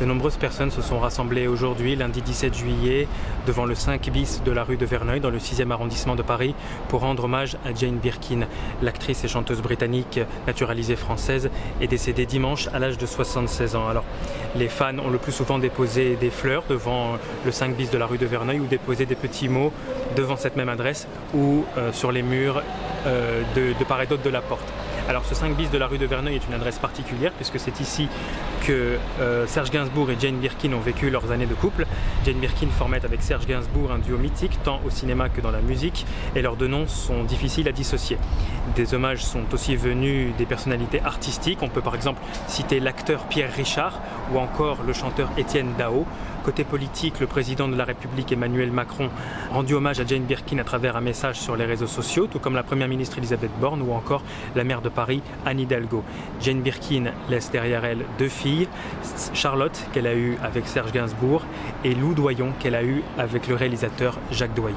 De nombreuses personnes se sont rassemblées aujourd'hui, lundi 17 juillet, devant le 5 bis de la rue de Verneuil, dans le 6e arrondissement de Paris, pour rendre hommage à Jane Birkin. L'actrice et chanteuse britannique, naturalisée française, est décédée dimanche à l'âge de 76 ans. Alors, les fans ont le plus souvent déposé des fleurs devant le 5 bis de la rue de Verneuil ou déposé des petits mots devant cette même adresse ou sur les murs de part et d'autre de la porte. Alors ce 5 bis de la rue de Verneuil est une adresse particulière puisque c'est ici que Serge Gainsbourg et Jane Birkin ont vécu leurs années de couple. Jane Birkin formait avec Serge Gainsbourg un duo mythique tant au cinéma que dans la musique et leurs deux noms sont difficiles à dissocier. Des hommages sont aussi venus des personnalités artistiques, on peut par exemple citer l'acteur Pierre Richard ou encore le chanteur Étienne Daho. Côté politique, le président de la République Emmanuel Macron a rendu hommage à Jane Birkin à travers un message sur les réseaux sociaux, tout comme la première ministre Elisabeth Borne ou encore la maire de Paris, Anne Hidalgo. Jane Birkin laisse derrière elle deux filles, Charlotte qu'elle a eue avec Serge Gainsbourg et Lou Doyon qu'elle a eue avec le réalisateur Jacques Doyon.